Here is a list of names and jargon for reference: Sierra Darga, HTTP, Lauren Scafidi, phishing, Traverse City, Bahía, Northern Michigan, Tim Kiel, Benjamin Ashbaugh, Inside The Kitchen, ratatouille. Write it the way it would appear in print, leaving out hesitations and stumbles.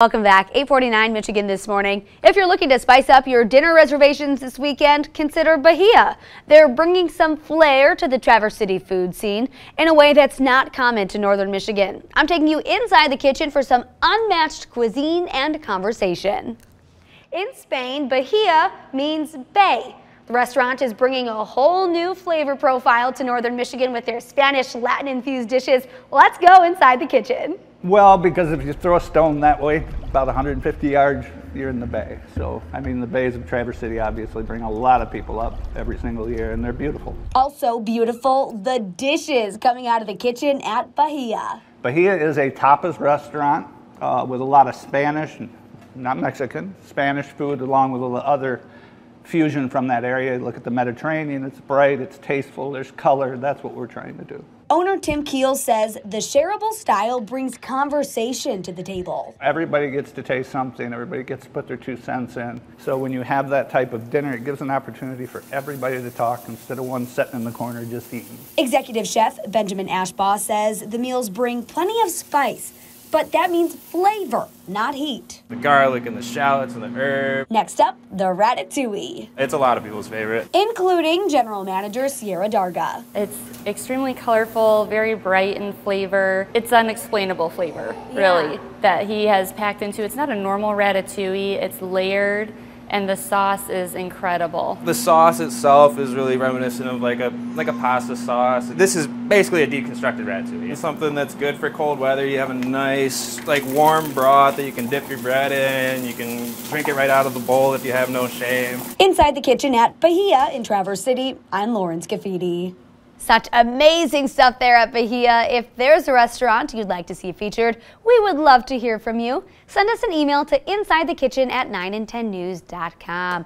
Welcome back. 8:49 Michigan this morning. If you're looking to spice up your dinner reservations this weekend, consider Bahía. They're bringing some flair to the Traverse City food scene in a way that's not common to northern Michigan. I'm taking you inside the kitchen for some unmatched cuisine and conversation. In Spain, Bahía means bay. The restaurant is bringing a whole new flavor profile to northern Michigan with their Spanish Latin-infused dishes. Let's go inside the kitchen. Well, because if you throw a stone that way, about 150 yards, you're in the bay. So, I mean, the bays of Traverse City obviously bring a lot of people up every single year, and they're beautiful. Also beautiful, the dishes coming out of the kitchen at Bahía. Bahía is a tapas restaurant with a lot of Spanish, not Mexican, Spanish food along with all the other fusion from that area. Look at the Mediterranean, it's bright, it's tasteful, there's color. That's what we're trying to do. Owner Tim Kiel says the shareable style brings conversation to the table. Everybody gets to taste something, everybody gets to put their 2 cents in. So when you have that type of dinner, it gives an opportunity for everybody to talk instead of one sitting in the corner just eating. Executive Chef Benjamin Ashbaugh says the meals bring plenty of spice, but that means flavor, not heat. The garlic and the shallots and the herb. Next up, the ratatouille. It's a lot of people's favorite. Including General Manager Sierra Darga. It's extremely colorful, very bright in flavor. It's unexplainable flavor, really, that he has packed into. It's not a normal ratatouille, it's layered, and the sauce is incredible. The sauce itself is really reminiscent of like a pasta sauce. This is basically a deconstructed ratatouille. It's something that's good for cold weather. You have a nice, like, warm broth that you can dip your bread in. You can drink it right out of the bowl if you have no shame. Inside the kitchen at Bahía in Traverse City, I'm Lauren Scafidi. Such amazing stuff there at Bahía. If there's a restaurant you'd like to see featured, we would love to hear from you. Send us an email to insidethekitchen@9and10news.com.